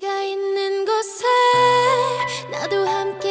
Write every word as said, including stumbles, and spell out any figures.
네가 있는 곳에 나도 함께